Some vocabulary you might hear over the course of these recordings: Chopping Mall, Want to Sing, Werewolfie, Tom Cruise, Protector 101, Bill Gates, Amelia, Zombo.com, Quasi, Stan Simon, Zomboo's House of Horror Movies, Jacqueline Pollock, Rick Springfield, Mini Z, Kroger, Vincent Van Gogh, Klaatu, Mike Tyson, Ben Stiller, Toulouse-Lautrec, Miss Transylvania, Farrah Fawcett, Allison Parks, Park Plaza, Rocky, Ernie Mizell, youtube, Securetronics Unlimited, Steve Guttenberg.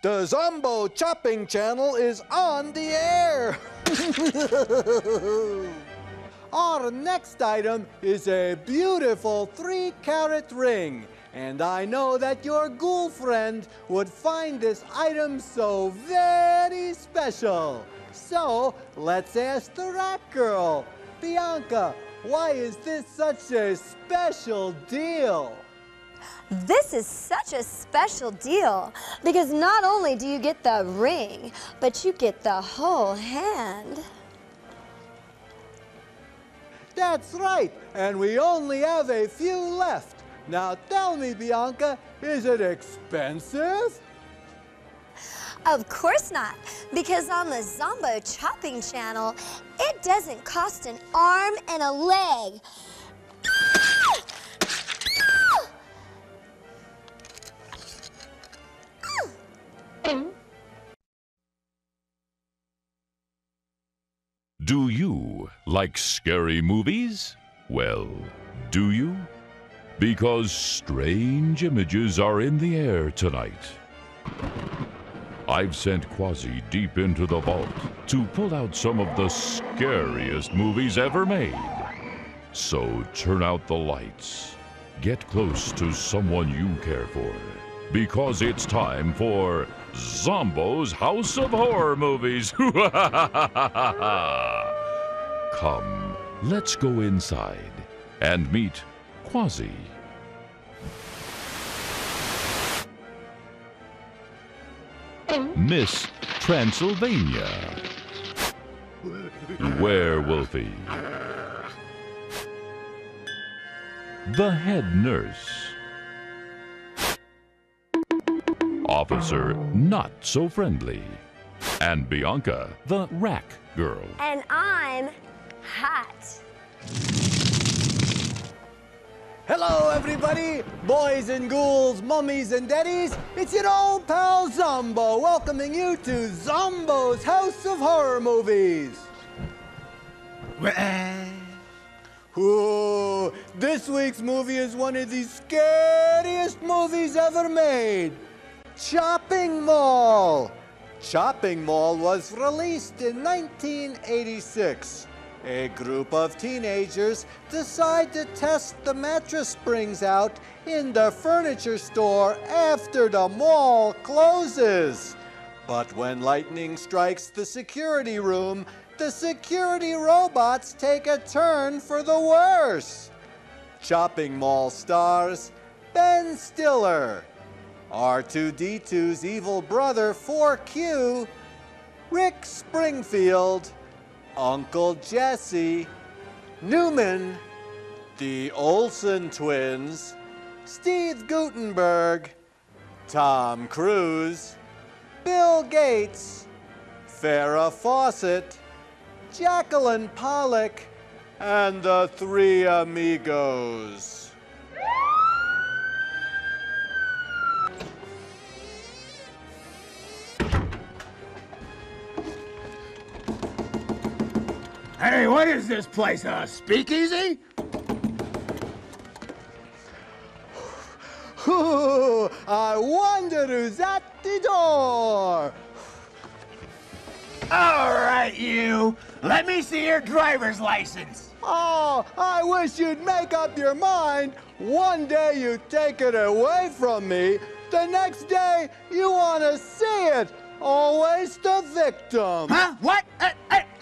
The Zombo Chopping Channel is on the air! Our next item is a beautiful 3-carat ring. And I know that your ghoul friend would find this item so very special. So let's ask the rat girl. Bianca, why is this such a special deal? This is such a special deal because not only do you get the ring, but you get the whole hand. That's right, and we only have a few left. Now tell me, Bianca, is it expensive? Of course not, because on the Zombo Chopping Channel, it doesn't cost an arm and a leg. Do you like scary movies? Well, do you? Because strange images are in the air tonight. I've sent Quasi deep into the vault to pull out some of the scariest movies ever made. So turn out the lights. Get close to someone you care for, because it's time for Zomboo's House of Horror Movies. Come, let's go inside and meet Quasi. Miss Transylvania. Werewolfie. The head nurse. Officer Not So Friendly. And Bianca, the rack girl. And I'm hot. Hello, everybody, boys and ghouls, mummies and daddies. It's your old pal Zombo welcoming you to Zombo's House of Horror Movies. Ooh, this week's movie is one of the scariest movies ever made. Chopping Mall. Chopping Mall was released in 1986. A group of teenagers decide to test the mattress springs out in the furniture store after the mall closes. But when lightning strikes the security room, the security robots take a turn for the worse. Chopping Mall stars Ben Stiller, R2-D2's evil brother 4Q, Rick Springfield, Uncle Jesse, Newman, the Olsen twins, Steve Guttenberg, Tom Cruise, Bill Gates, Farrah Fawcett, Jacqueline Pollock, and the Three Amigos. Hey, what is this place, a speakeasy? Ooh, I wonder who's at the door. All right, you. Let me see your driver's license. Oh, I wish you'd make up your mind. One day you take it away from me. The next day you want to see it. Always the victim. Huh? What?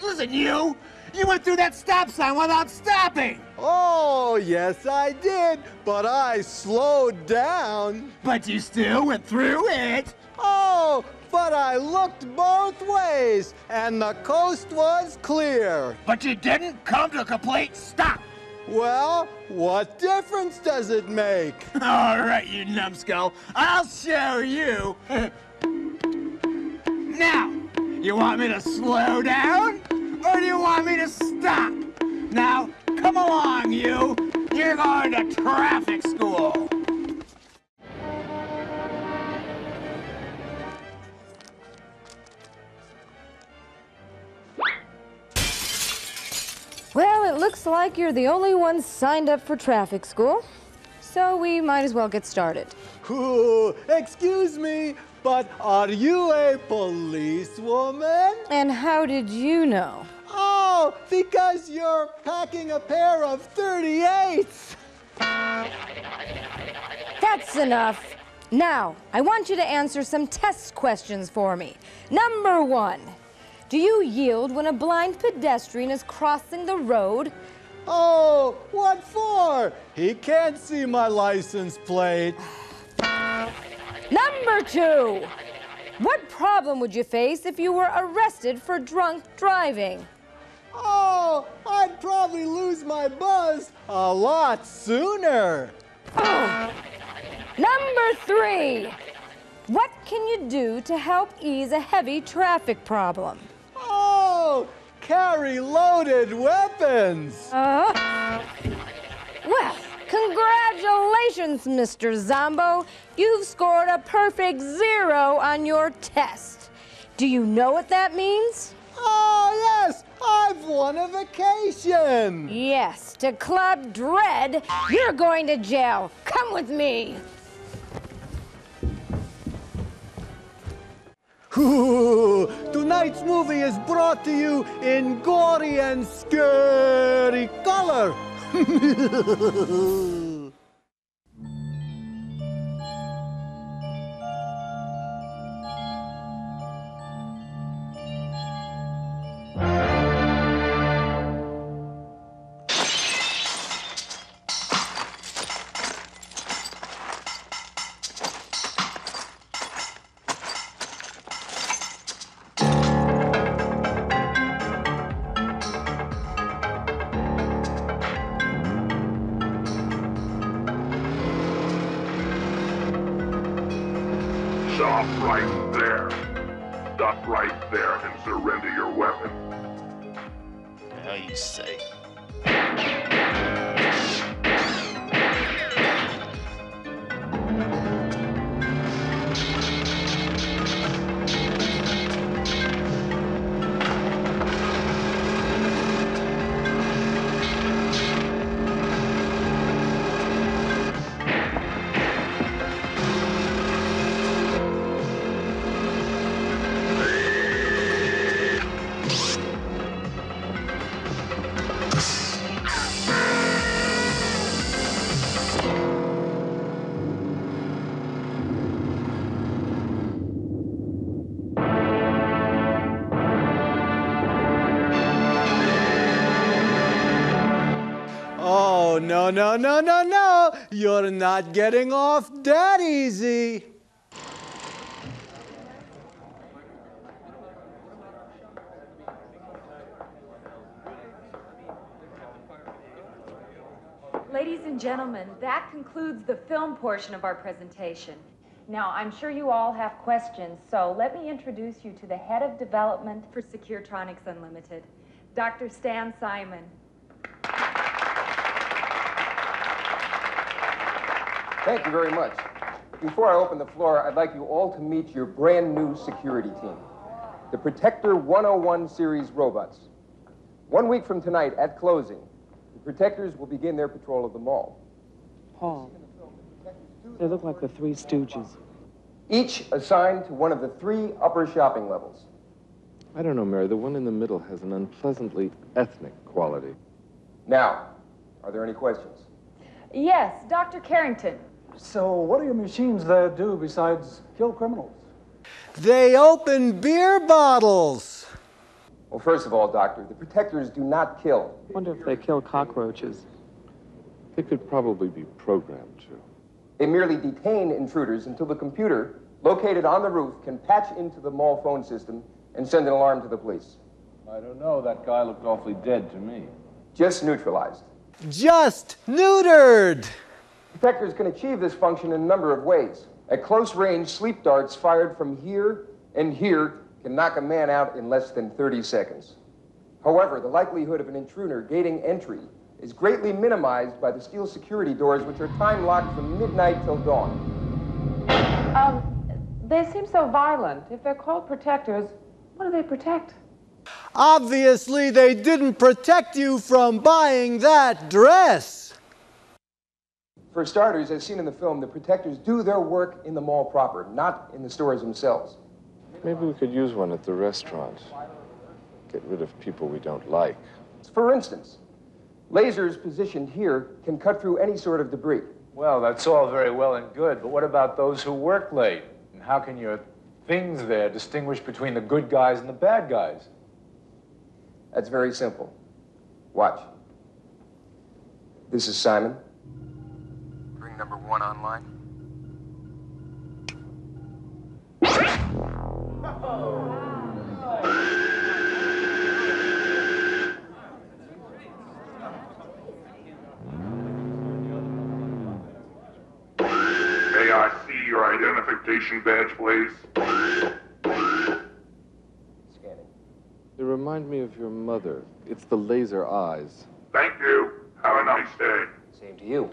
Listen, you. You went through that stop sign without stopping! Oh, yes I did, but I slowed down. But you still went through it? Oh, but I looked both ways, and the coast was clear. But you didn't come to a complete stop. Well, what difference does it make? All right, you numbskull, I'll show you. Now, you want me to slow down? Or do you want me to stop? Now, come along, you. You're going to traffic school. Well, it looks like you're the only one signed up for traffic school, so we might as well get started. Ooh, excuse me, But are you a policewoman? And how did you know? Oh, because you're packing a pair of 38s. That's enough. Now, I want you to answer some test questions for me. Number one, do you yield when a blind pedestrian is crossing the road? Oh, what for? He can't see my license plate. Number two, what problem would you face if you were arrested for drunk driving? Oh, I'd probably lose my buzz a lot sooner. Oh. Number three, what can you do to help ease a heavy traffic problem? Oh, carry loaded weapons. Well, congratulations, Mr. Zombo. You've scored a perfect 0 on your test. Do you know what that means? Oh, yes, I've won a vacation. Yes, to Club Dread, you're going to jail. Come with me. Ooh, tonight's movie is brought to you in gory and scary color. No, no, no, no, you're not getting off that easy. Ladies and gentlemen, that concludes the film portion of our presentation. Now, I'm sure you all have questions, so let me introduce you to the head of development for Securetronics Unlimited, Dr. Stan Simon. Thank you very much. Before I open the floor, I'd like you all to meet your brand new security team, the Protector 101 series robots. 1 week from tonight, at closing, the Protectors will begin their patrol of the mall. Paul, they look like the Three Stooges. Each assigned to one of the 3 upper shopping levels. I don't know, Mary. The one in the middle has an unpleasantly ethnic quality. Now, are there any questions? Yes, Dr. Carrington. So what do your machines there do besides kill criminals? They open beer bottles. Well, first of all, Doctor, the Protectors do not kill. I wonder if they kill cockroaches. They could probably be programmed to. They merely detain intruders until the computer, located on the roof, can patch into the mall phone system and send an alarm to the police. I don't know. That guy looked awfully dead to me. Just neutralized. Just neutered! Protectors can achieve this function in a number of ways. At close range, sleep darts fired from here and here can knock a man out in less than 30 seconds. However, the likelihood of an intruder gating entry is greatly minimized by the steel security doors, which are time-locked from midnight till dawn. They seem so violent. If they're called Protectors, what do they protect? Obviously, they didn't protect you from buying that dress. For starters, as seen in the film, the protectors do their work in the mall proper, not in the stores themselves. Maybe we could use one at the restaurant. Get rid of people we don't like. For instance, lasers positioned here can cut through any sort of debris. Well, that's all very well and good, but what about those who work late? And how can your things there distinguish between the good guys and the bad guys? That's very simple. Watch. This is Simon. Bring number one online. May I see your identification badge, please? Scanning. They remind me of your mother. It's the laser eyes. Thank you. Have a nice day. Same to you.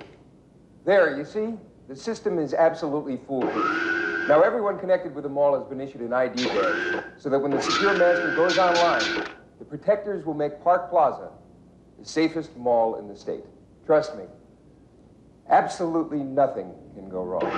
There, you see? The system is absolutely foolproof. Now, everyone connected with the mall has been issued an ID badge, so that when the secure master goes online, the protectors will make Park Plaza the safest mall in the state. Trust me, absolutely nothing can go wrong.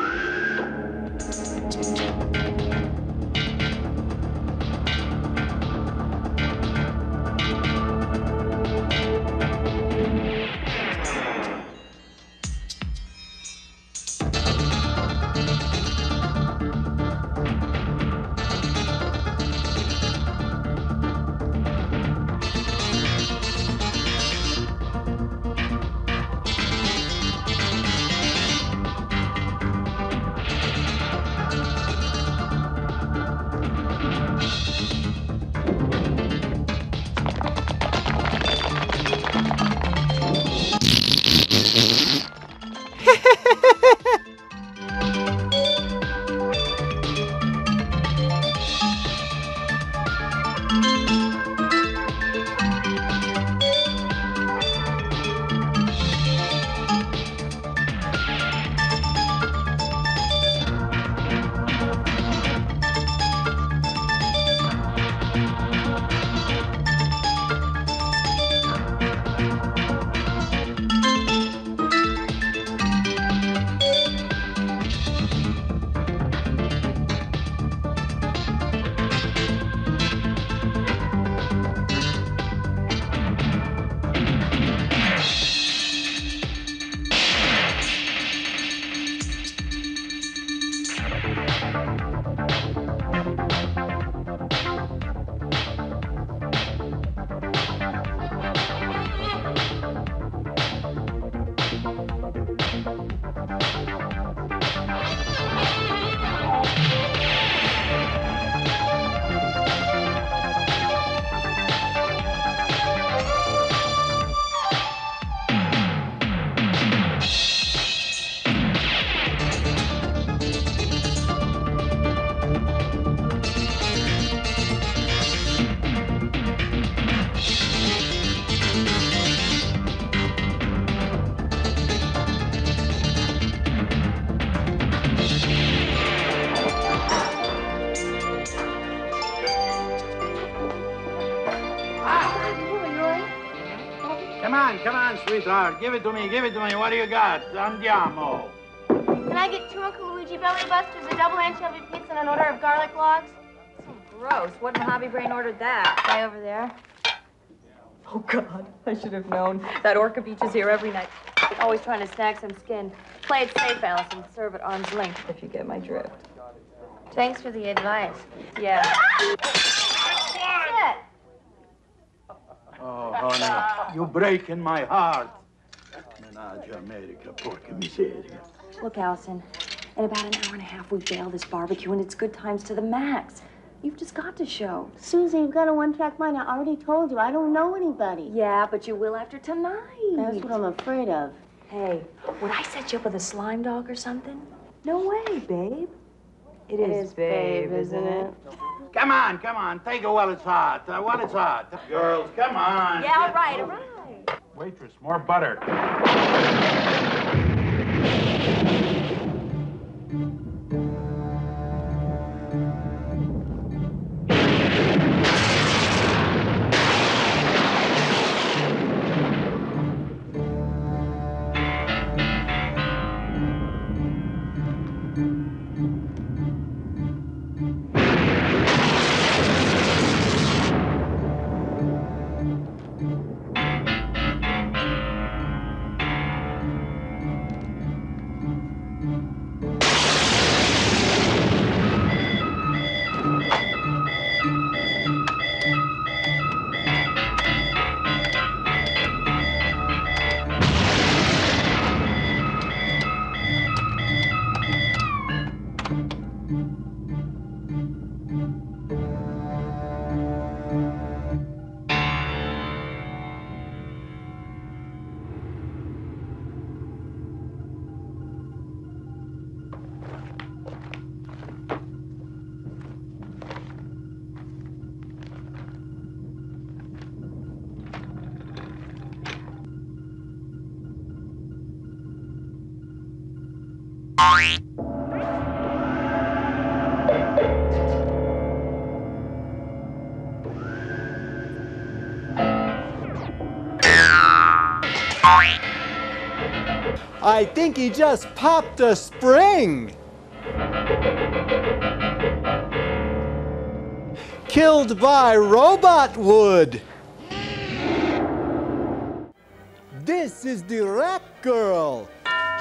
Sweetheart, give it to me. What do you got? Andiamo. Can I get 2 Uncle Luigi Belly Busters, a double anchovy pizza, and an order of garlic logs? So gross. What in Hobby Brain ordered that? Guy over there. Oh, God. I should have known. That orca beach is here every night. Always trying to snag some skin. Play it safe, Allison. Serve at arm's length, if you get my drift. Thanks for the advice. Yeah. Shit. Oh, honey, you're breaking my heart. Menage America, porca miseria. Look, Allison, in about an hour and a half, we bail this barbecue, and it's good times to the max. You've just got to show. Susie, you've got a one-track mind. I already told you, I don't know anybody. Yeah, but you will after tonight. That's what I'm afraid of. Hey, would I set you up with a slime dog or something? No way, babe. It is babe, isn't it? Come on. Take it while it's hot. Girls, come on. Yeah, all right. Waitress, more butter. I think he just popped a spring! Killed by robot wood! This is the Rat Girl!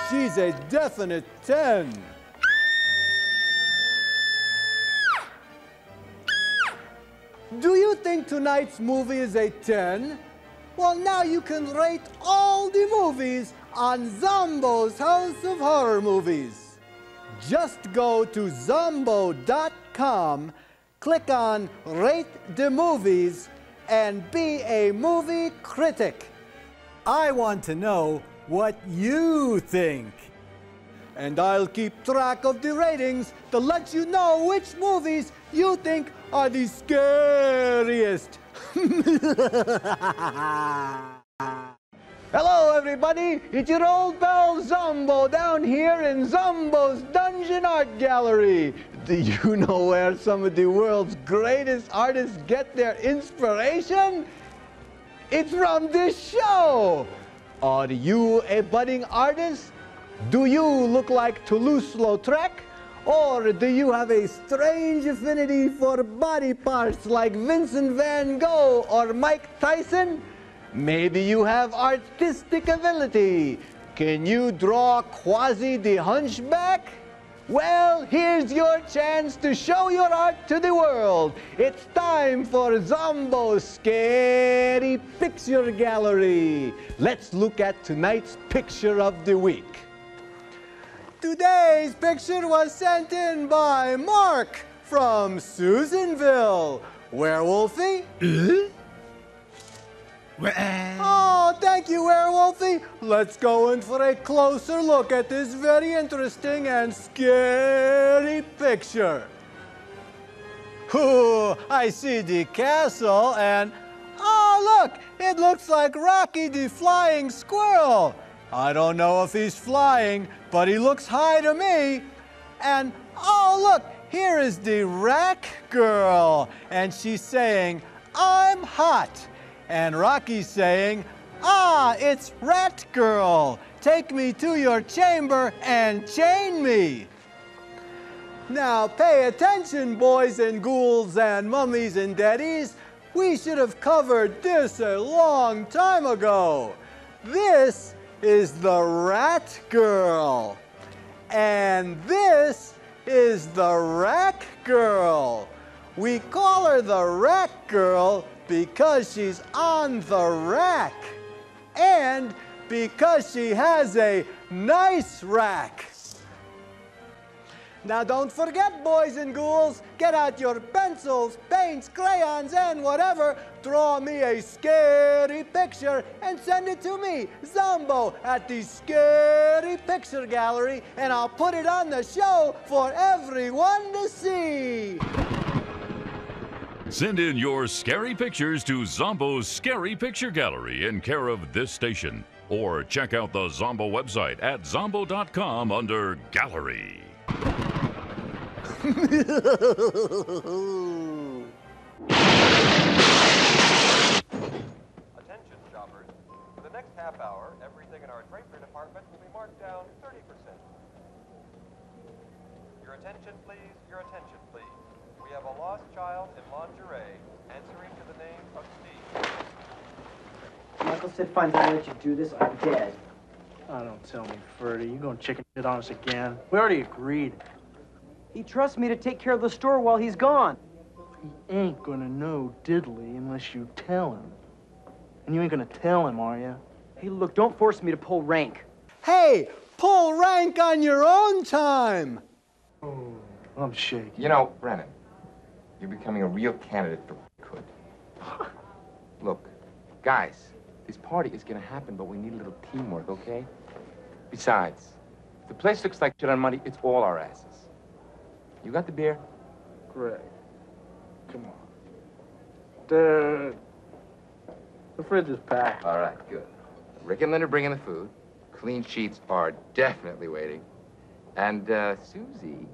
She's a definite 10! Do you think tonight's movie is a 10? Well, now you can rate all the movies on Zomboo's House of Horror Movies. Just go to Zombo.com, click on Rate the Movies, and be a movie critic. I want to know what you think. And I'll keep track of the ratings to let you know which movies you think are the scariest. Hello everybody, it's your old pal Zombo down here in Zombo's Dungeon Art Gallery. Do you know where some of the world's greatest artists get their inspiration? It's from this show! Are you a budding artist? Do you look like Toulouse-Lautrec? Or do you have a strange affinity for body parts like Vincent Van Gogh or Mike Tyson? Maybe you have artistic ability. Can you draw Quasi the Hunchback? Well, here's your chance to show your art to the world. It's time for Zombo's Scary Picture Gallery. Let's look at tonight's picture of the week. Today's picture was sent in by Mark from Susanville. Werewolfie? Oh, thank you, Werewolfie. Let's go in for a closer look at this very interesting and scary picture. Ooh, I see the castle and... oh, look! It looks like Rocky the Flying Squirrel. I don't know if he's flying, but he looks high to me. And oh look, here is the Rat Girl. And she's saying, I'm hot. And Rocky's saying, ah, it's Rat Girl. Take me to your chamber and chain me. Now pay attention, boys and ghouls and mummies and daddies. We should have covered this a long time ago. This is the Rat Girl. And this is the Rat Girl. We call her the Rat Girl because she's on the rack and because she has a nice rack. Now don't forget, boys and ghouls, get out your pencils, paints, crayons, and whatever. Draw me a scary picture and send it to me, Zombo, at the Scary Picture Gallery, and I'll put it on the show for everyone to see. Send in your scary pictures to Zombo's Scary Picture Gallery in care of this station, or check out the Zombo website at Zombo.com under Gallery. Attention shoppers, for the next half hour, everything in our drapery department will be marked down 30%. Your attention please, your attention please. We have a lost child in lingerie, answering to the name of Steve. Michael said finds out that you do this, I'm dead. Oh, don't tell me, Ferdy. You're gonna chicken shit on us again. We already agreed. He trusts me to take care of the store while he's gone. He ain't gonna know diddly unless you tell him. And you ain't gonna tell him, are you? Hey, look, don't force me to pull rank. Hey, pull rank on your own time! Oh, I'm shaking. You know, Brennan, you're becoming a real candidate for hood. Look, guys, this party is gonna happen, but we need a little teamwork, okay? Besides, if the place looks like shit on Monday, it's all our asses. You got the beer? Greg, come on. The fridge is packed. All right, good. Rick and Lynn are bringing the food. Clean sheets are definitely waiting. And Susie...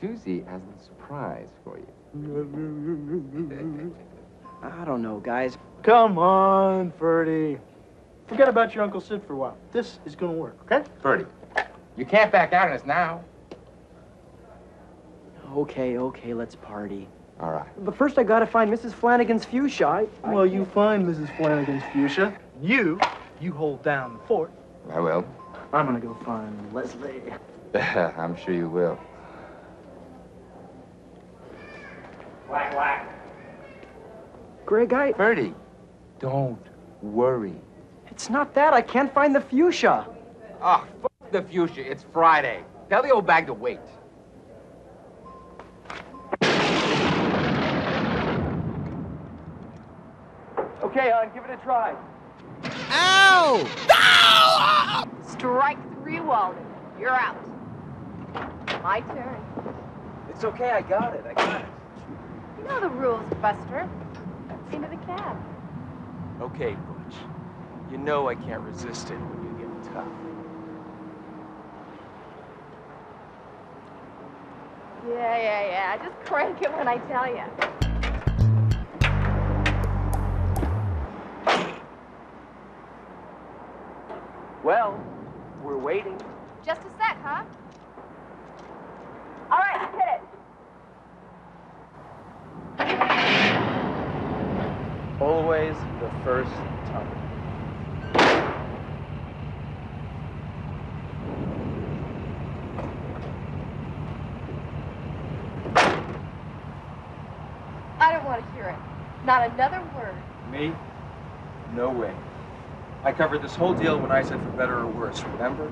Susie has a surprise for you. I don't know, guys. Come on, Ferdy. Forget about your Uncle Sid for a while. This is gonna work, okay? Ferdy, you can't back out on us now. Okay, okay, let's party. All right. But first, I gotta find Mrs. Flanagan's fuchsia. Well, you find Mrs. Flanagan's fuchsia. You hold down the fort. I will. I'm gonna go find Leslie. I'm sure you will. Whack, whack. Greg, Ferdy, don't worry. It's not that. I can't find the fuchsia. Ah, oh, fuck the fuchsia. It's Friday. Tell the old bag to wait. Okay, hon, give it a try. Ow! Ow! Strike three, Walden. You're out. My turn. It's okay, I got it. You know the rules, Buster. Into the cab. Okay, Butch. You know I can't resist it when you get tough. Yeah. Just crank it when I tell you. Well, we're waiting. Just a sec, huh? All right, hit it. Always the first time. I don't want to hear it. Not another word. Me? No way. I covered this whole deal when I said for better or worse, remember?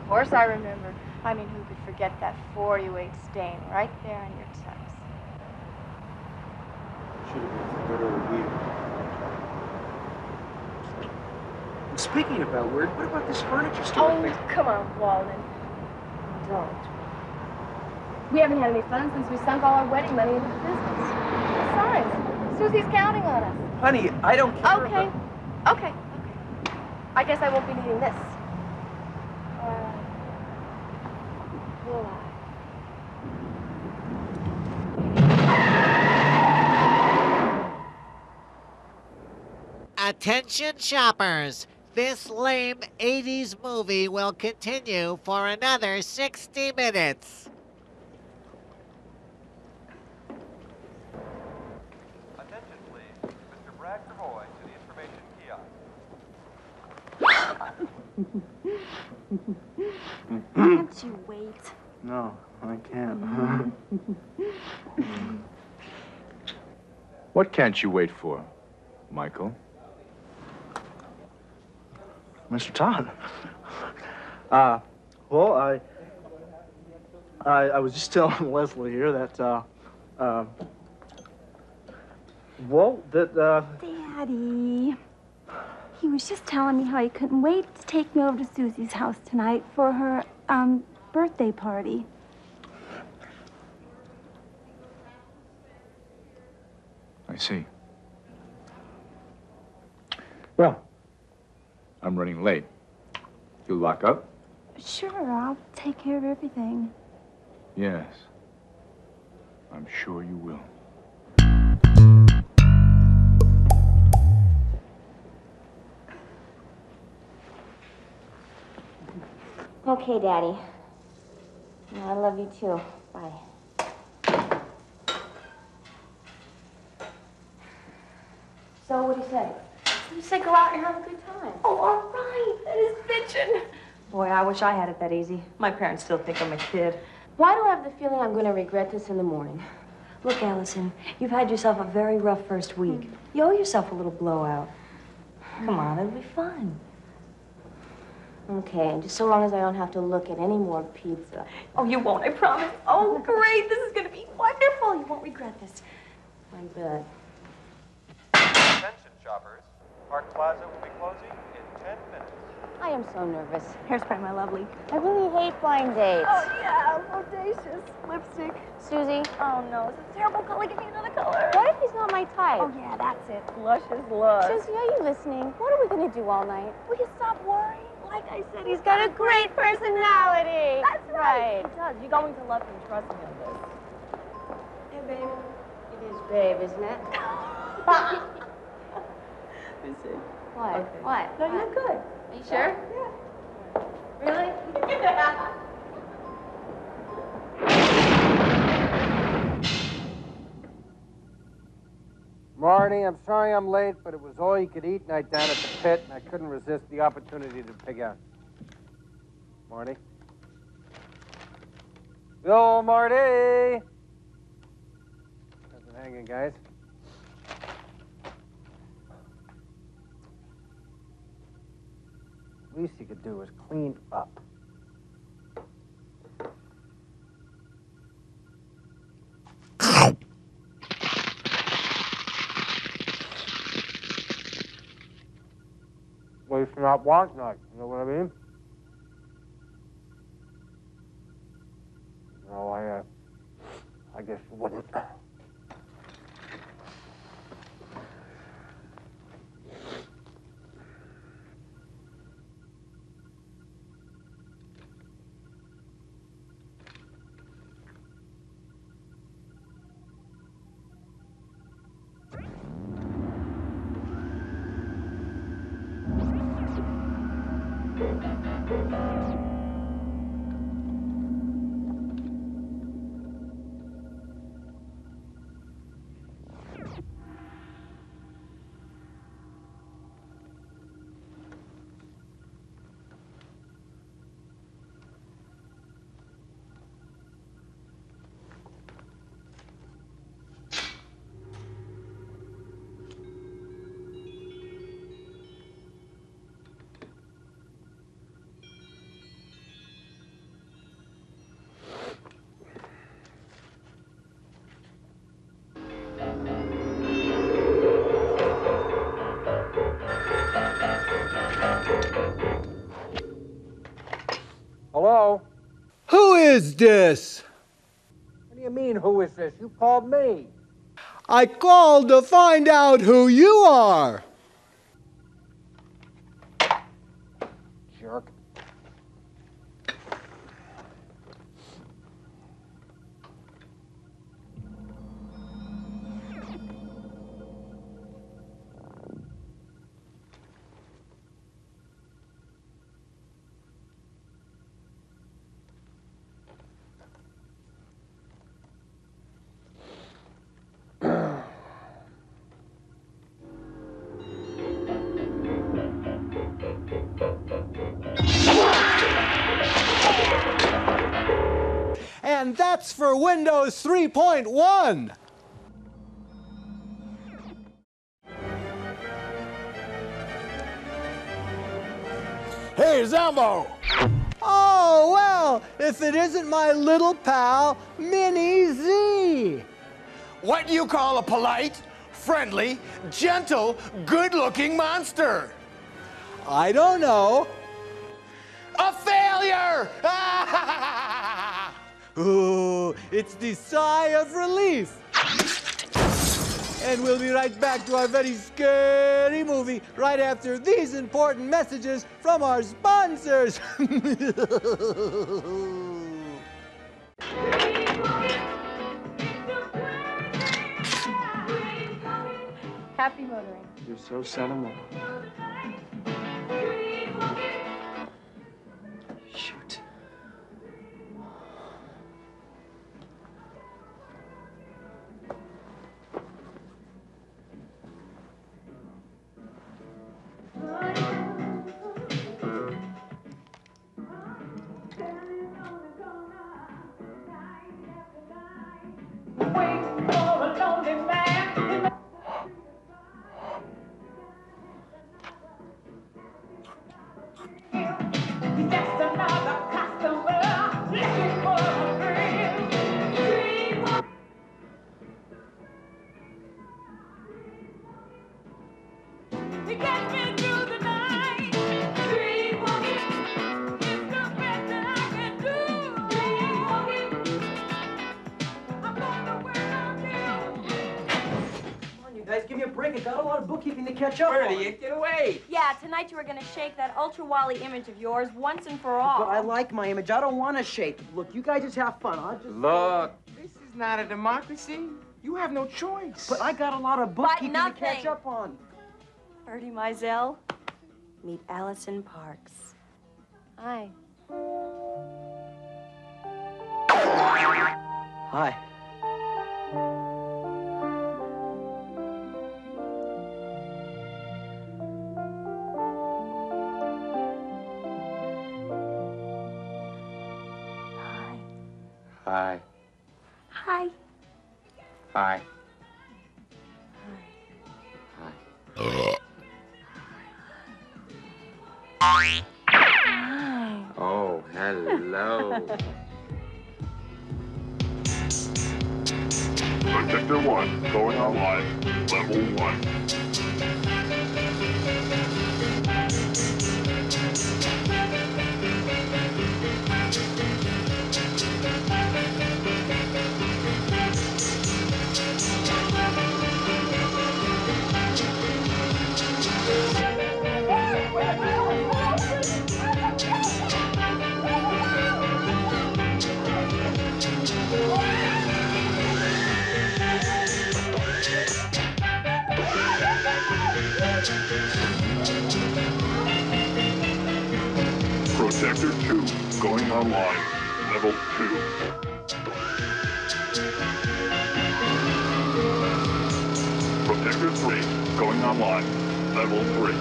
Of course I remember. I mean, who could forget that 408 stain right there on your tux? Should have been for better or weird. And speaking about weird, what about this furniture store? Oh, come on, Walden. Don't. We haven't had any fun since we sunk all our wedding money into the business. Besides, Susie's counting on us. Honey, I don't care. Okay, okay. I guess I won't be needing this. Will I? Attention shoppers, this lame 80s movie will continue for another 60 minutes. Can't you wait? No, I can't. What can't you wait for, Michael? Mr. Todd. Well, I was just telling Leslie here that, well, that, Daddy. He was just telling me how he couldn't wait to take me over to Susie's house tonight for her, birthday party. I see. Well, I'm running late. You'll lock up? Sure, I'll take care of everything. Yes, I'm sure you will. Okay, Daddy. I love you too. Bye. So, what do you say? You say go out and have a good time. Oh, all right. That is bitchin'. Boy, I wish I had it that easy. My parents still think I'm a kid. Why do I have the feeling I'm going to regret this in the morning? Look, Allison, you've had yourself a very rough first week. You owe yourself a little blowout. Come on, it'll be fun. Okay, and just so long as I don't have to look at any more pizza. Oh, you won't, I promise. Oh, great, this is gonna be wonderful. You won't regret this. I bet. Attention, shoppers. Park Plaza will be closing in 10 minutes. I am so nervous. Hairspray, my lovely. I really hate blind dates. Oh, yeah, audacious. Lipstick. Susie. Oh, no, it's a terrible color. Give me another color. What if he's not my type? Oh, yeah, that's it. Blush is blush. Susie, are you listening? What are we gonna do all night? Will you stop worrying? Like I said, he's got a great personality. That's right. He does. You're going to love him. Trust me on this. Hey, babe. It is babe, isn't it? Miss Z. What? Okay. What? No, you look good. Are you sure? Yeah. Really? Marty, I'm sorry I'm late, but it was all you could eat night down at the pit, and I couldn't resist the opportunity to pig out. Marty? Yo, Marty! How's it hanging, guys? Least you could do is clean up. Least not want night, you know what I mean? No, I guess you wouldn't. Hello? Who is this? What do you mean, who is this? You called me. I called to find out who you are. Jerk. And that's for Windows 3.1! Hey, Zombo! Oh, well, if it isn't my little pal, Mini Z! What you call a polite, friendly, gentle, good-looking monster? I don't know. A failure! Ooh, it's the sigh of relief. And we'll be right back to our very scary movie right after these important messages from our sponsors. Happy motoring. You're so sentimental. Shoot. Catch up. Birdie, get away. Yeah, tonight you are going to shake that ultra-wally image of yours once and for all. But I like my image. I don't want to shake. Look, you guys just have fun. I'll just... Look, this is not a democracy. You have no choice. But I got a lot of bookkeeping to catch up on. Ernie Mizell, meet Allison Parks. Hi. Hi. Hi. Hi. Hi. Hi. Hi. Oh, hello. Protector 1, going online, level 1. Protector 2, going online, level 2. Protector 3, going online, level 3.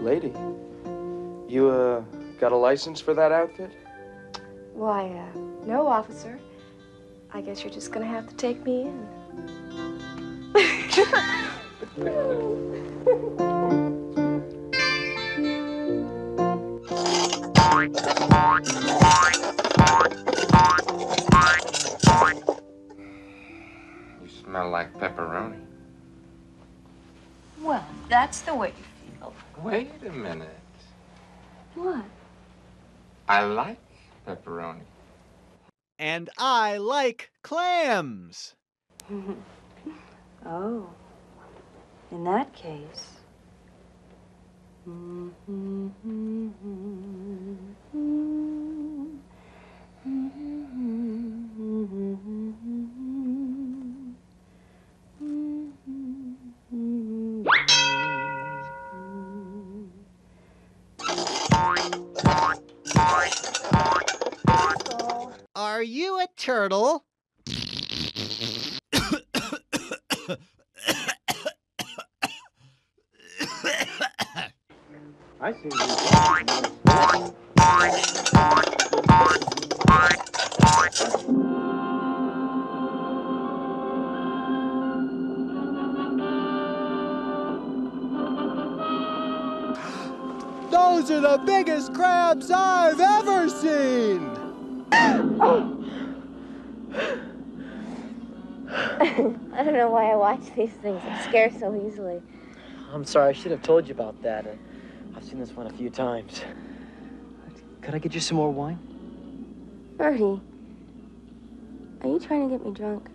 Lady, you, got a license for that outfit? Why, no, officer. I guess you're just gonna have to take me in. You smell like pepperoni. Well, that's the way you feel. Wait a minute. What? I like pepperoni. And I like clams. Oh. In that case. Are you a turtle? I see you. Those are the biggest crabs I've ever seen! I don't know why I watch these things. I scare so easily. I'm sorry, I should have told you about that. I've seen this one a few times. Could I get you some more wine? Ernie, are you trying to get me drunk?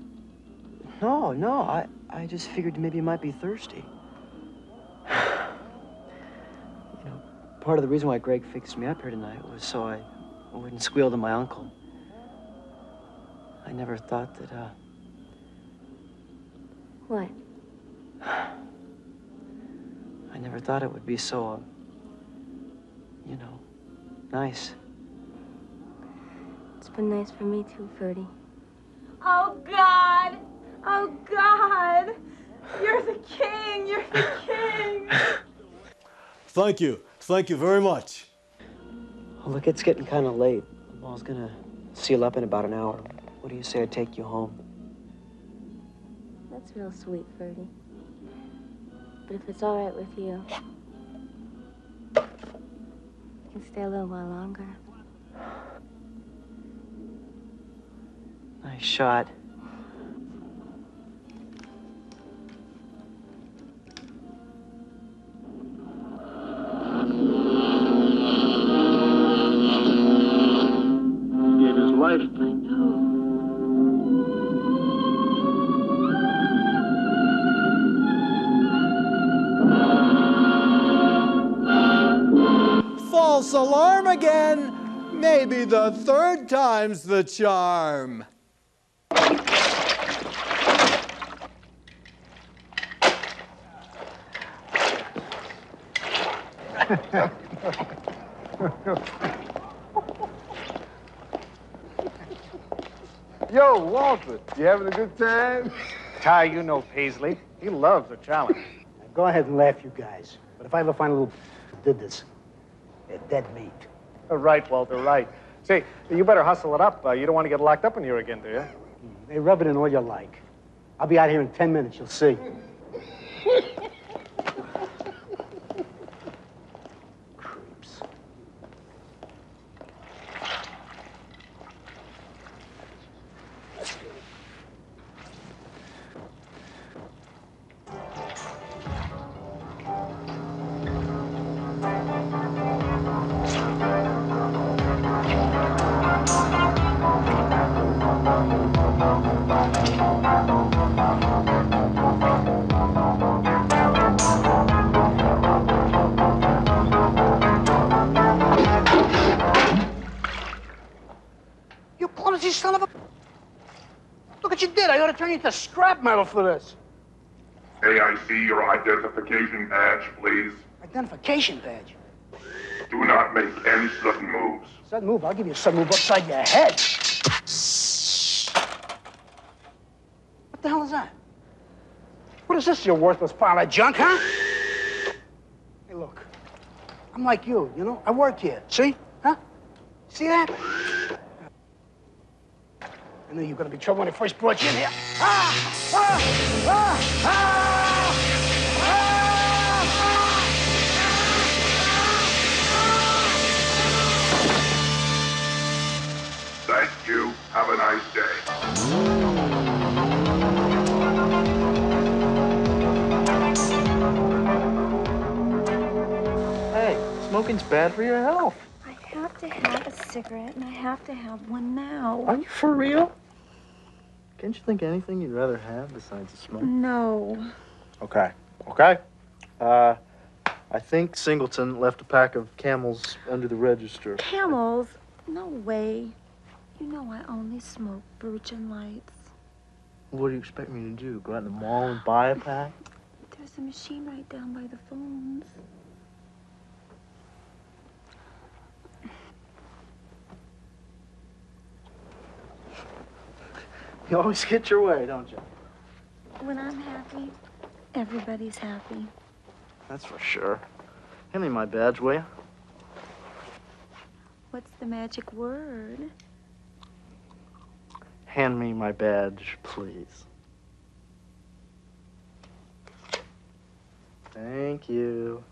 No, I just figured maybe you might be thirsty. Part of the reason why Greg fixed me up here tonight was so I wouldn't squeal to my uncle. I never thought that, What? I never thought it would be so, you know, nice. It's been nice for me too, Ferdy. Oh, God! Oh, God! You're the king! You're the king! Thank you. Thank you very much. Well, look, it's getting kind of late. The mall's gonna seal up in about an hour. What do you say I take you home? That's real sweet, Ferdy. But if it's all right with you, you can stay a little while longer. Nice shot. Alarm again. Maybe the third time's the charm. Yo, Walter, you having a good time? Ty, you know Paisley. He loves a challenge. Now, go ahead and laugh, you guys. But if I ever find a little did this, dead meat. Right, Walter, right. Say, you better hustle it up. You don't want to get locked up in here again, do you? Hey, rub it in all you like. I'll be out here in 10 minutes, you'll see. Creeps. Son of a... Look what you did. I ought to turn you into scrap metal for this. AIC, your identification badge, please. Identification badge? Do not make any sudden moves. Sudden move? I'll give you a sudden move upside your head. What the hell is that? What is this, your worthless pile of junk, huh? Hey, look. I'm like you, you know? I work here. See? Huh? See that? I knew you were going to be trouble when they first brought you in here. Ah! Ah! Ah! Ah! Ah! Thank you. Have a nice day. Hey, smoking's bad for your health. I have to have a cigarette, and I have to have one now. Are you for real? Didn't you think anything you'd rather have besides a smoke? No. Okay. Okay. I think Singleton left a pack of Camels under the register. Camels? No way. You know I only smoke Virgin Lights. What do you expect me to do? Go out in the mall and buy a pack? There's a machine right down by the phones. You always get your way, don't you? When I'm happy, everybody's happy. That's for sure. Hand me my badge, will you? What's the magic word? Hand me my badge, please. Thank you.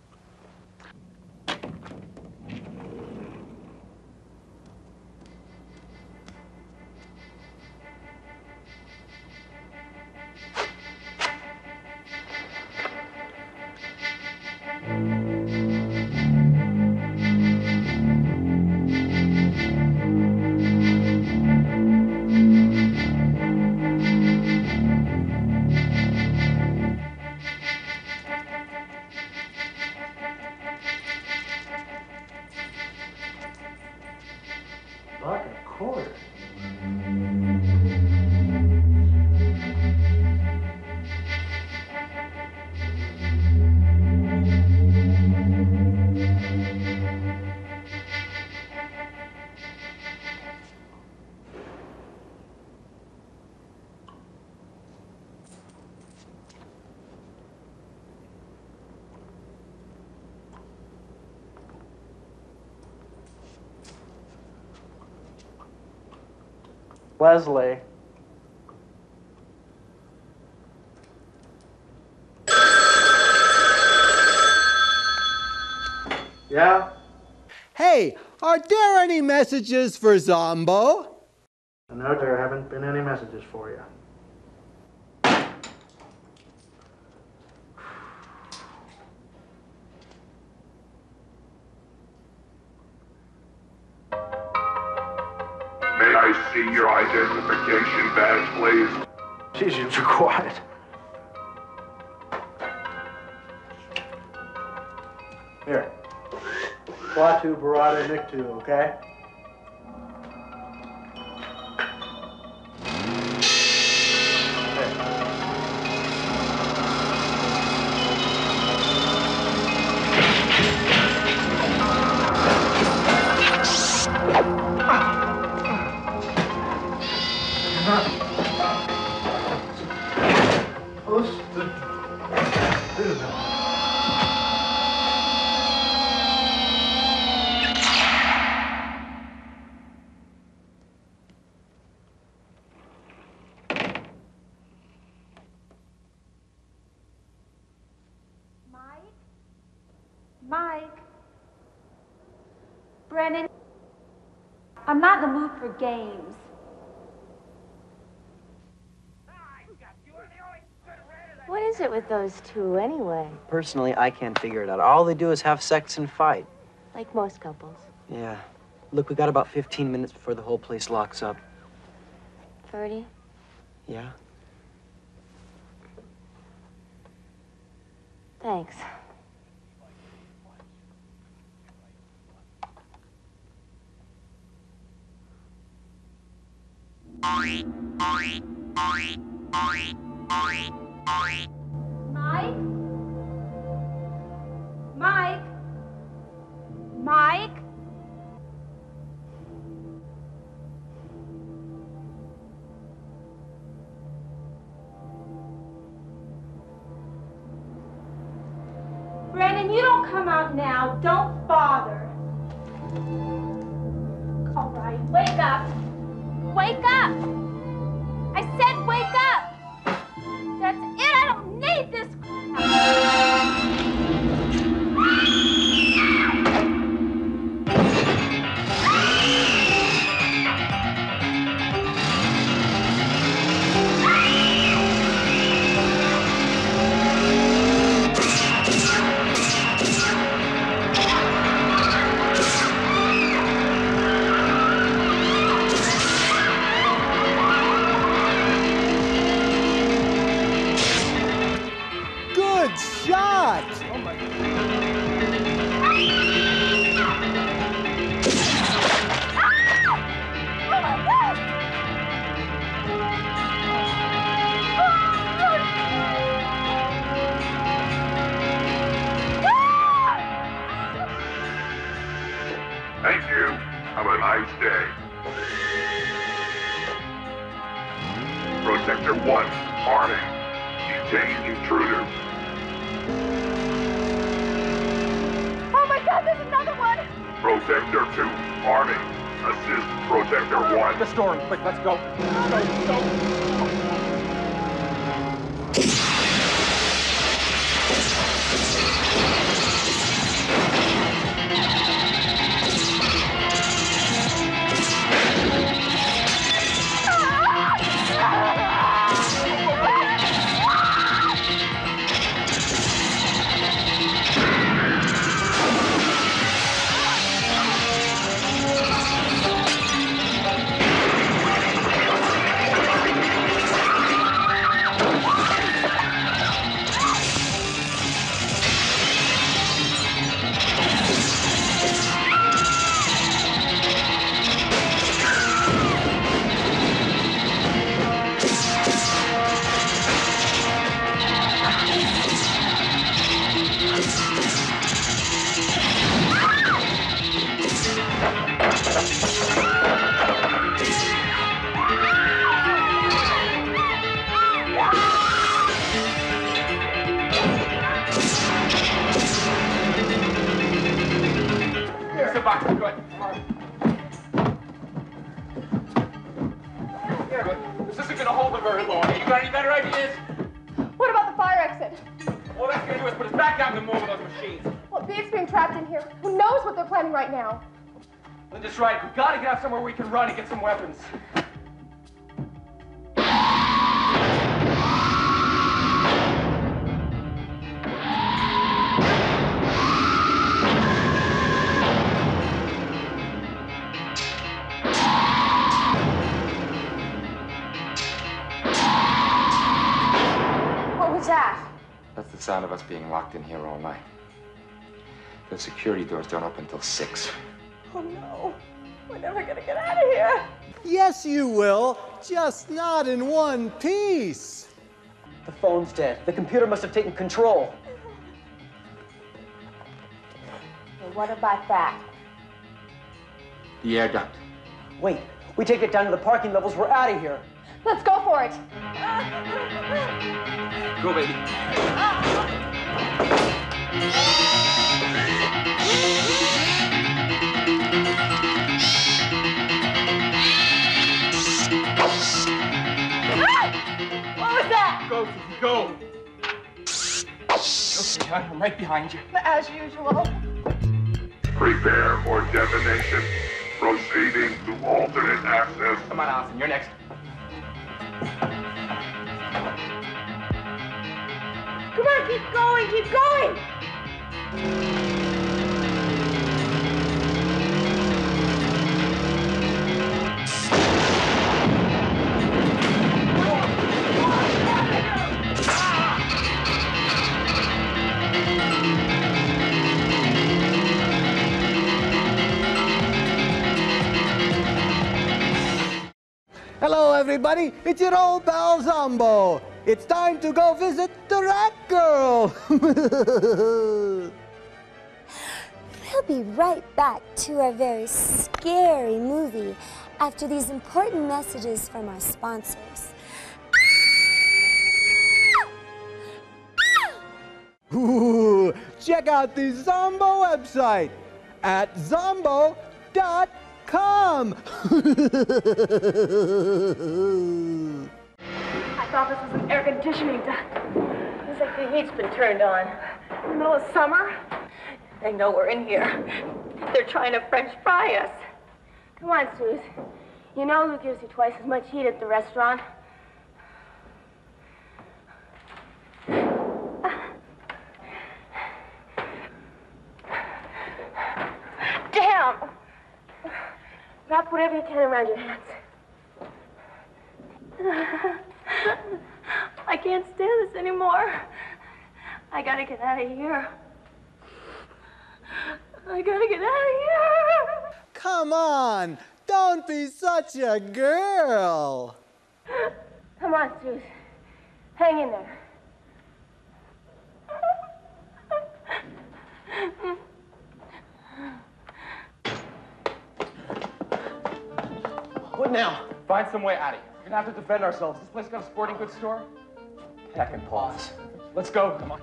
Leslie. Yeah? Hey, are there any messages for Zombo? I know there haven't been any messages for you. May I see your identification badge, please? Jeez, you're too quiet. Here. Klaatu, Barada, Niktu, okay? I'm not in the mood for games. What is it with those two, anyway? Personally, I can't figure it out. All they do is have sex and fight. Like most couples. Yeah. Look, we got about 15 minutes before the whole place locks up. 30? Yeah. Thanks. Mike? Mike? Mike? Brandon, you don't come out now. Don't bother. All right, wake up. Wake up! I said wake up! That's it! I don't need this Protector 1, arming. Detain intruders. Oh my God, there's another one! Protector 2, arming. Assist Protector 1. The story, quick, let's go. Let's go, let's go. Right now. Linda's right. We've got to get out somewhere we can run and get some weapons. locked in here all night. The security doors don't open until 6. Oh, no. We're never gonna get out of here. Yes, you will. Just not in one piece. The phone's dead. The computer must have taken control. Well, what about that? The air duct. Wait. We take it down to the parking levels. We're out of here. Let's go for it. Go, baby. What was that? Go, Susie, go. Okay, I'm right behind you. As usual. Prepare for detonation. Proceeding to alternate access. Come on, Austin, you're next. Come on, keep going, keep going! Hello, everybody. It's your old pal Zombo. It's time to go visit the Rat Girl! We'll be right back to our very scary movie after these important messages from our sponsors. Ooh, check out the Zombo website at Zombo.com. I thought this was an air conditioning duct. Looks like the heat's been turned on. In the middle of summer, they know we're in here. They're trying to French fry us. Come on, Suze. You know Luke gives you twice as much heat at the restaurant. Damn! Wrap whatever you can around your hands. I can't stand this anymore. I gotta get out of here. I gotta get out of here. Come on, don't be such a girl. Come on, Suze. Hang in there. What now? Find some way out of here. We're gonna have to defend ourselves. This place got a sporting goods store? Heck and pause. Let's go. Come on.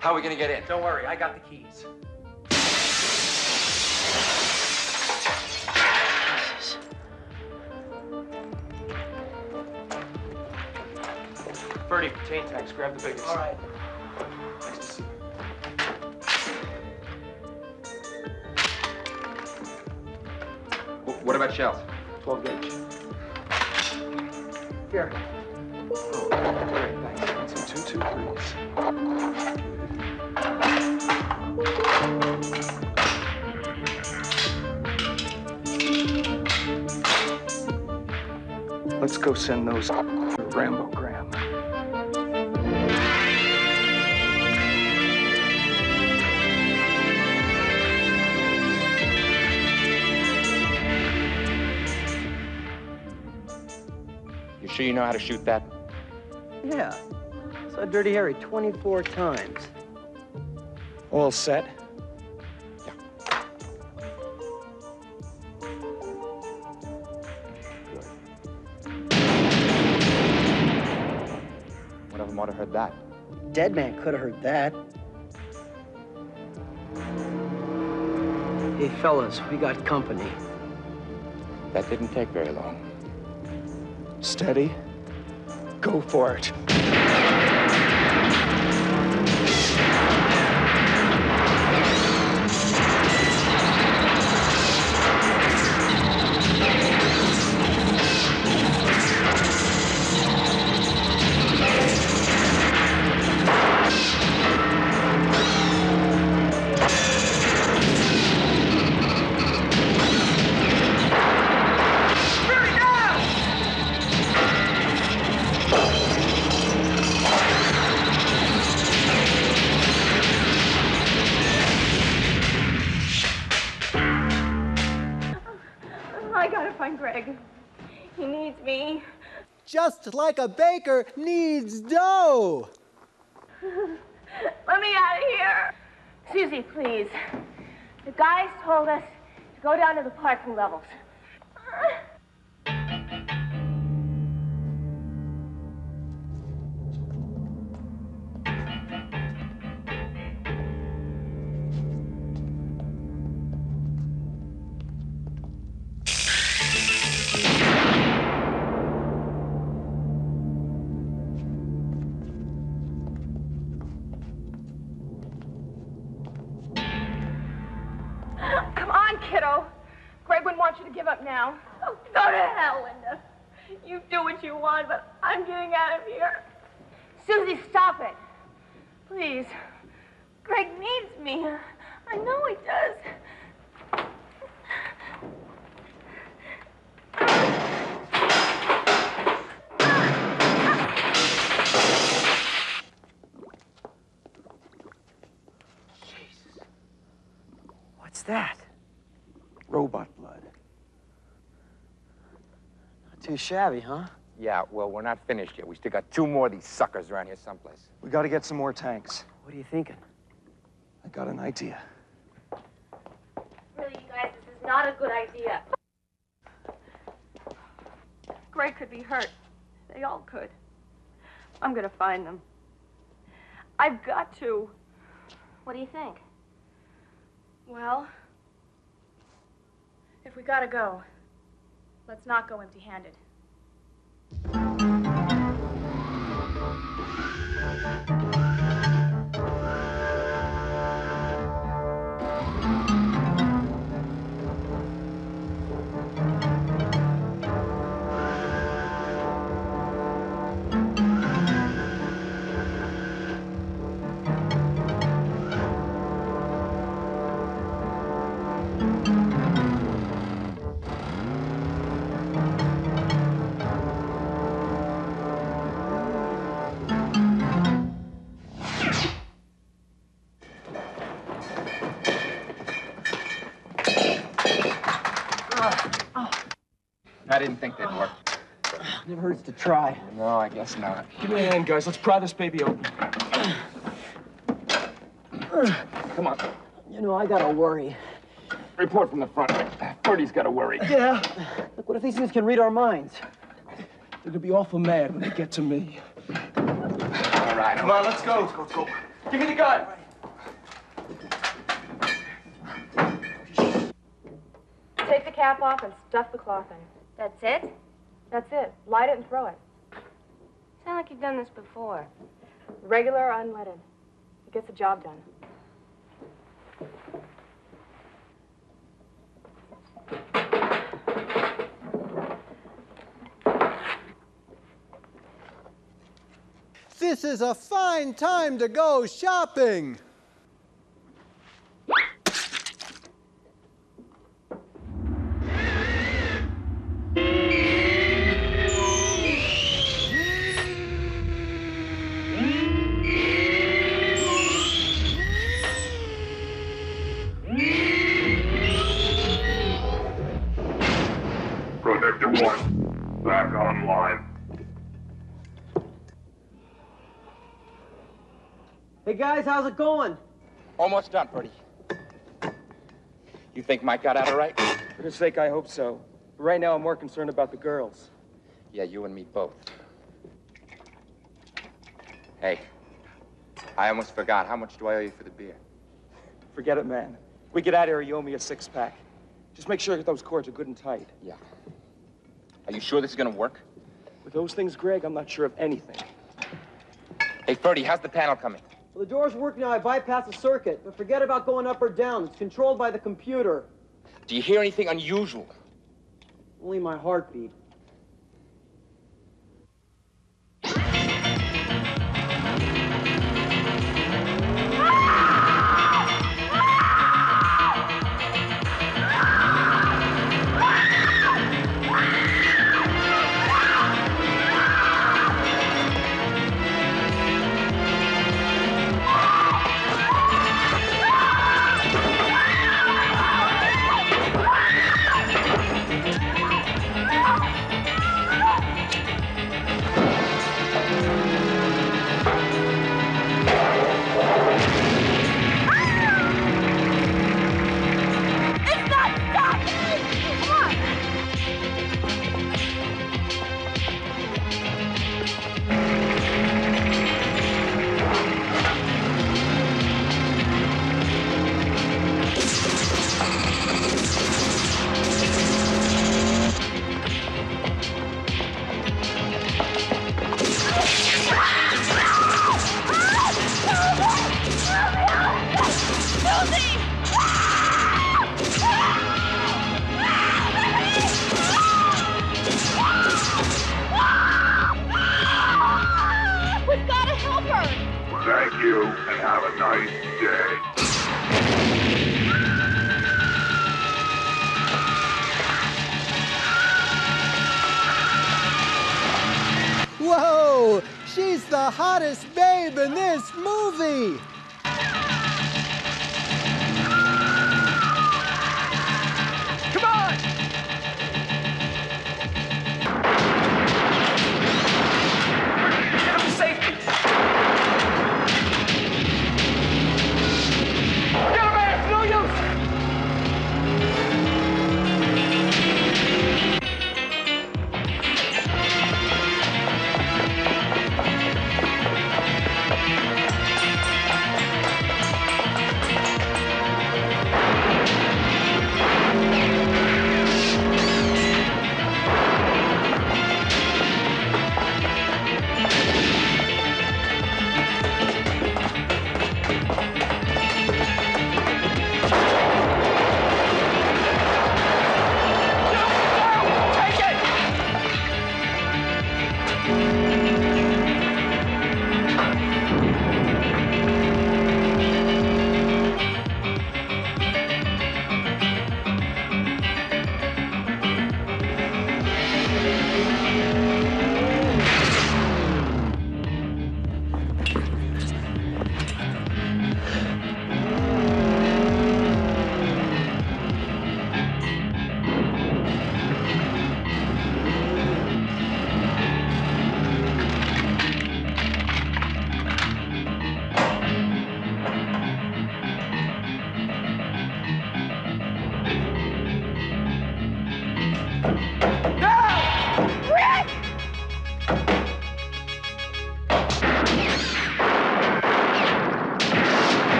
How are we gonna get in? Don't worry, I got the keys. Jesus. Bernie, chain tags, grab the biggest. All right. Nice to see you. What about shells? 12 gauge. Here. Oh, great, thanks. Some 223s. Let's go send those Rambogram. Sure you know how to shoot that? Yeah. Saw Dirty Harry 24 times. All set? Yeah. Good. One of them ought to have heard that. Dead man could have heard that. Hey, fellas, we got company. That didn't take very long. Steady. Go for it. I gotta find Greg. He needs me. Just like a baker needs dough. Let me out of here. Susie, please. The guys told us to go down to the parking levels. Too shabby, huh? Yeah, well, we're not finished yet. We still got two more of these suckers around here someplace. We gotta get some more tanks. What are you thinking? I got an idea. Really, you guys, this is not a good idea. Greg could be hurt. They all could. I'm gonna find them. I've got to. What do you think? Well, if we gotta go, let's not go empty-handed. I didn't think they'd work. Never hurts to try. No, I guess not. Give me a hand, guys. Let's pry this baby open. Come on. You know, I gotta worry. Report from the front. Birdie's gotta worry. Yeah. Look, what if these things can read our minds? They're gonna be awful mad when they get to me. All right. Come on, let's go. Let's go, let's go. Give me the gun. Take the cap off and stuff the cloth in. That's it? That's it. Light it and throw it. Sound like you've done this before. Regular or unleaded. It gets the job done. This is a fine time to go shopping. Hey guys, how's it going? Almost done, Bertie. You think Mike got out all right? For his sake, I hope so. But right now, I'm more concerned about the girls. Yeah, you and me both. Hey, I almost forgot. How much do I owe you for the beer? Forget it, man. If we get out of here, you owe me a six-pack. Just make sure that those cords are good and tight. Yeah. Are you sure this is gonna work? With those things, Greg, I'm not sure of anything. Hey, Bertie, how's the panel coming? Well, the doors work now. I bypass the circuit, but forget about going up or down. It's controlled by the computer. Do you hear anything unusual? Only my heartbeat. the hottest babe in this movie. Come on! Get him to safety! Get him out! It's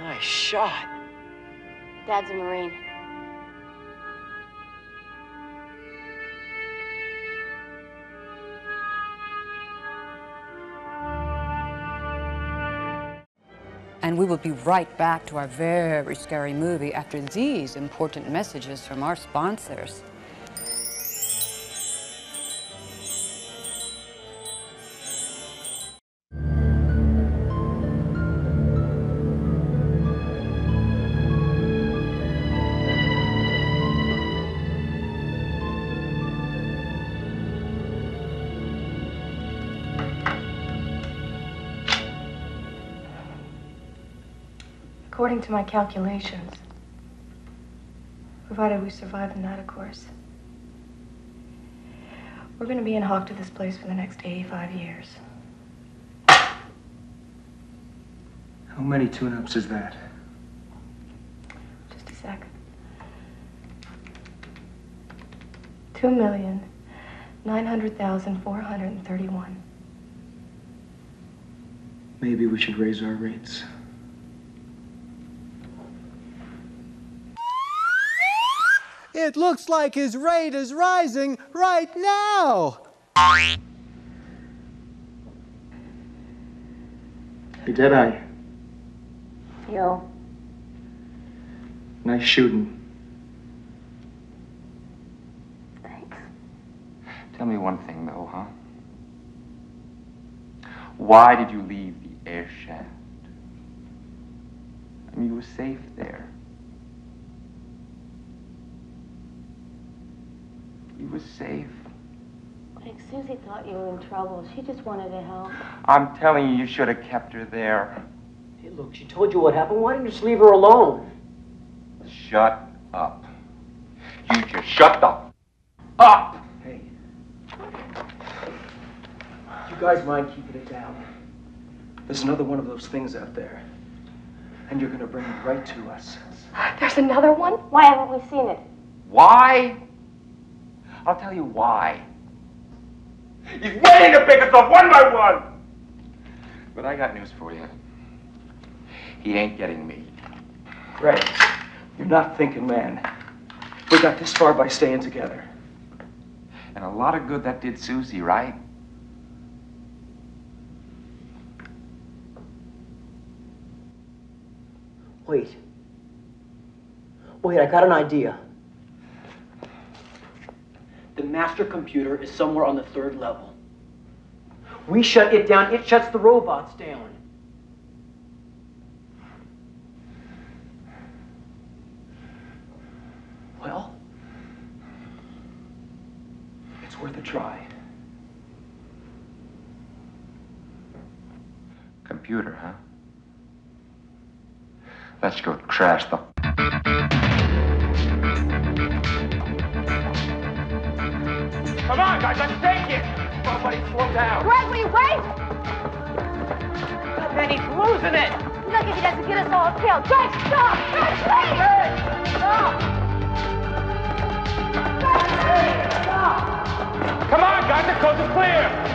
no shot. Dad's a Marine. And we will be right back to our very scary movie after these important messages from our sponsors. According to my calculations, provided we survive the night, of course, we're going to be in hock to this place for the next 85 years. How many tune-ups is that? Just a sec. 2,900,431. Maybe we should raise our rates. It looks like his rate is rising right now. Hey, Deadeye. Yo. Nice shooting. Thanks. Tell me one thing, though, huh? Why did you leave the air shaft? I mean, you were safe there. You were safe. Like, Susie thought you were in trouble. She just wanted to help. I'm telling you, you should have kept her there. Hey, look, she told you what happened. Why didn't you just leave her alone? Shut up. You just shut the f up! Hey. You guys mind keeping it down? There's another one of those things out there. And you're gonna bring it right to us. There's another one? Why haven't we seen it? Why? I'll tell you why. He's waiting to pick us up one by one! But I got news for you. He ain't getting me. Right. You're not thinking, man. We got this far by staying together. And a lot of good that did Susie, right? Wait, I got an idea. The master computer is somewhere on the third level. We shut it down, it shuts the robots down. Well, it's worth a try. Computer, huh? Let's go crash the... Come on, guys, let's take it! Somebody slow down! Gregory, wait! Man, he's losing it! Look, if he doesn't get us all killed! Greg, stop! Greg, please! Hey! Stop! Greg, please! Stop! Come on, guys, the coast is clear!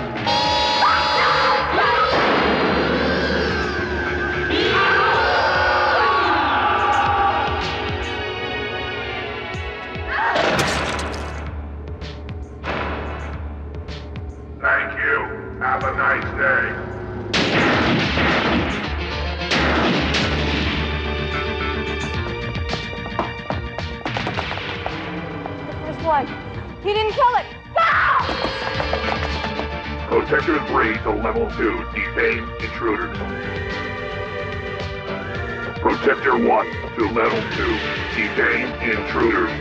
Have a nice day. There's one. He didn't kill it. No! Protector 3 to level 2. Detain intruders. Protector 1 to level 2. Detain intruders.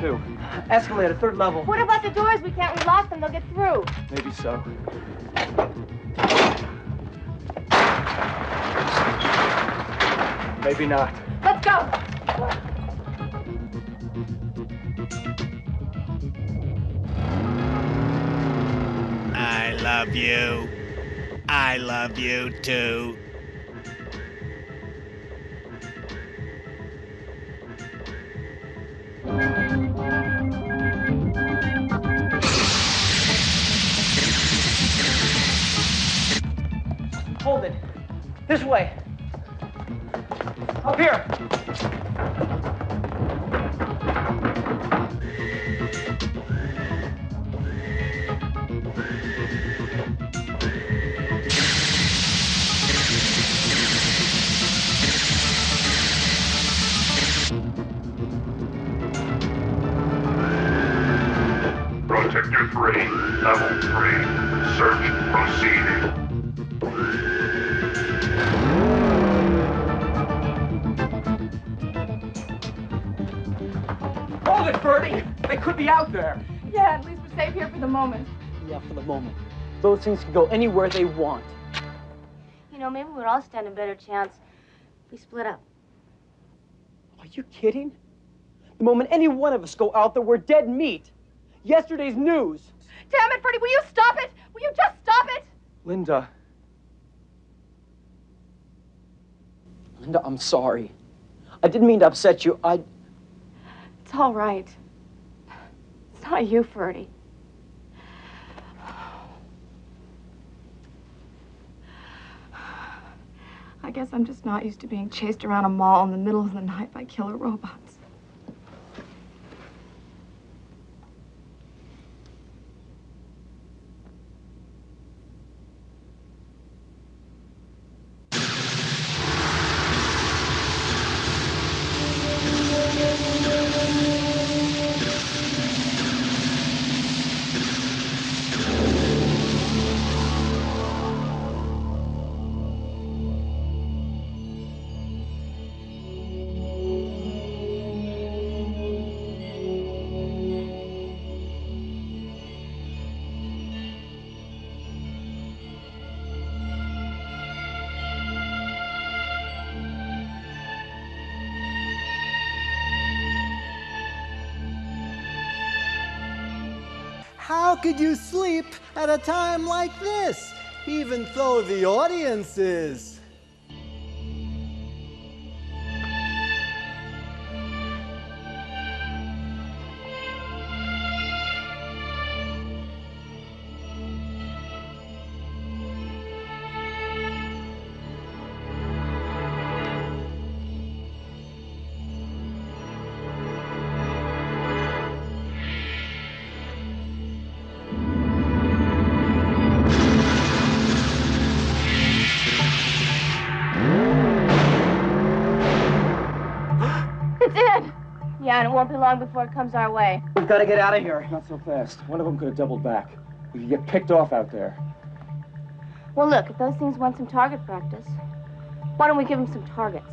Too. Escalator, third level. What about the doors? We lost them. They'll get through. Maybe so. Maybe not. Let's go. I love you. I love you too. This way. Up here. Protector 3, level 3, search proceeding. They could be out there. Yeah, at least we're safe here for the moment. Yeah, for the moment. Those things can go anywhere they want. You know, maybe we'd all stand a better chance if we split up. Are you kidding? The moment any one of us go out there, we're dead meat. Yesterday's news. Damn it, Freddie, will you stop it? Will you just stop it? Linda, I'm sorry. I didn't mean to upset you. It's all right. It's not you, Ferdy. I guess I'm just not used to being chased around a mall in the middle of the night by killer robots. How could you sleep at a time like this, even though the audience is? And it won't be long before it comes our way. We've got to get out of here. Not so fast. One of them could have doubled back. We could get picked off out there. Well, look, if those things want some target practice, why don't we give them some targets?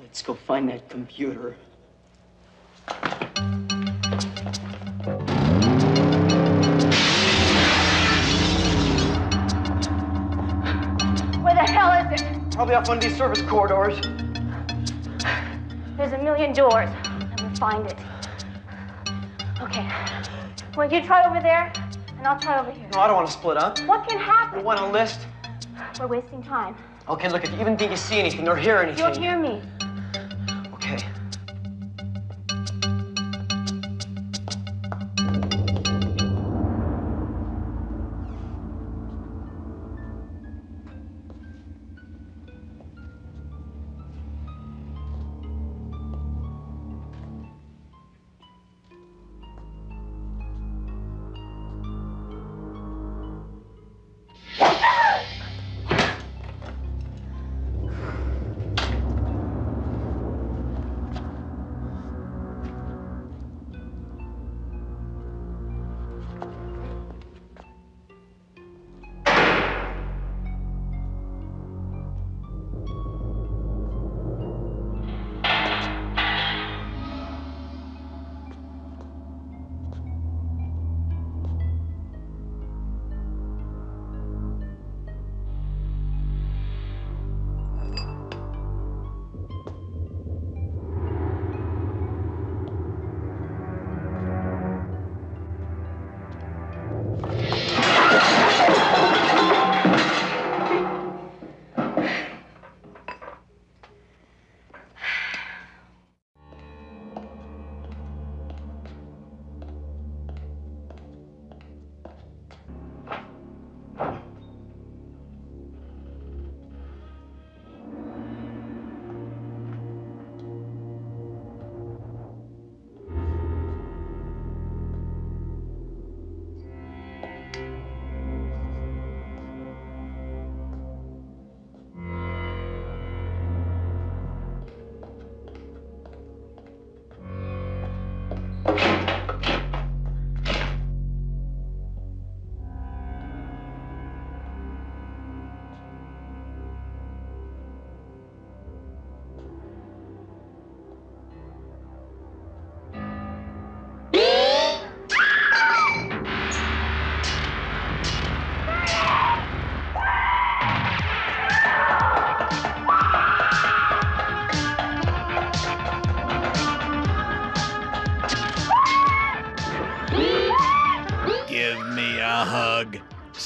Let's go find that computer. Where the hell is it? Probably up one of these service corridors. There's a million doors. I will find it. Okay. Well, you try over there, and I'll try over here. No, I don't want to split up. What can happen? You want a list? We're wasting time. Okay, look, if you even think you see anything or hear anything... You'll hear me.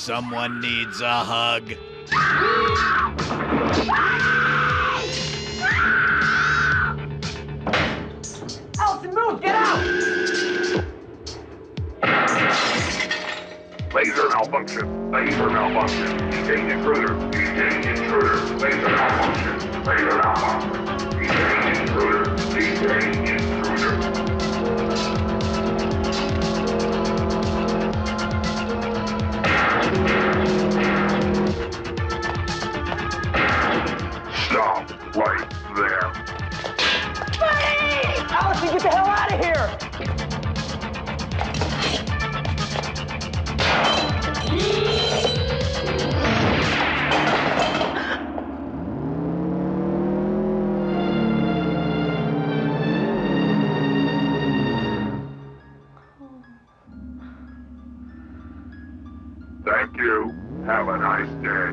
Someone needs a hug. Allison, move! Get out! Laser malfunction. Laser malfunction. Detect intruder. Detect intruder. Laser malfunction. Laser malfunction. Detect intruder. Detect intruder. Stop right there. Buddy! Allison, get the hell out of here! Thank you. Have a nice day.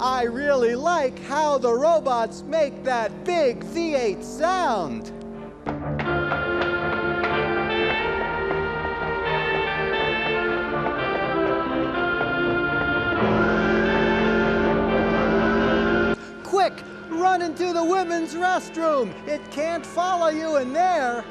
I really like how the robots make that big V8 sound. Quick, run into the women's restroom. It can't follow you in there.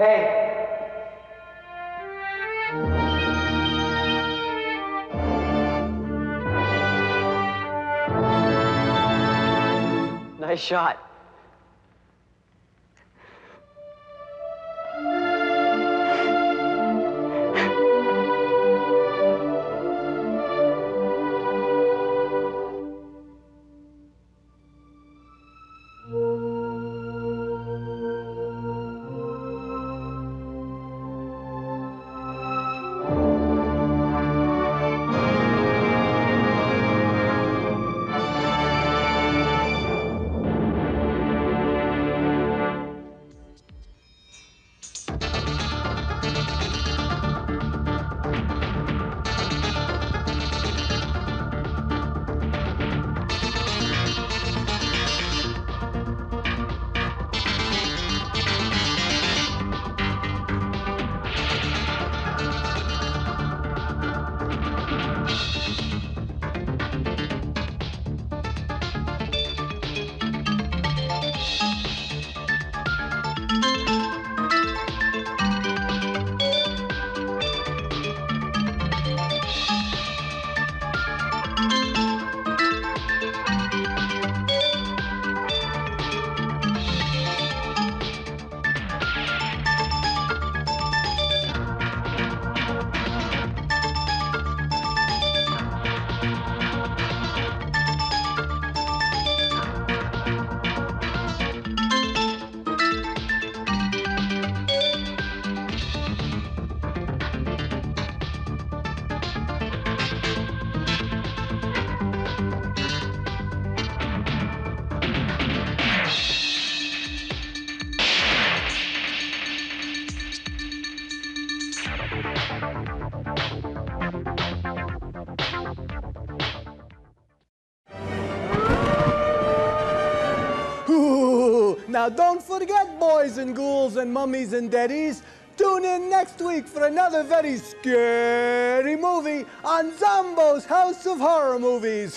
Hey! Nice shot. Now, don't forget, boys and ghouls and mummies and daddies, tune in next week for another very scary movie on Zomboo's House of Horror Movies.